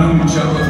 Moon Chocolate.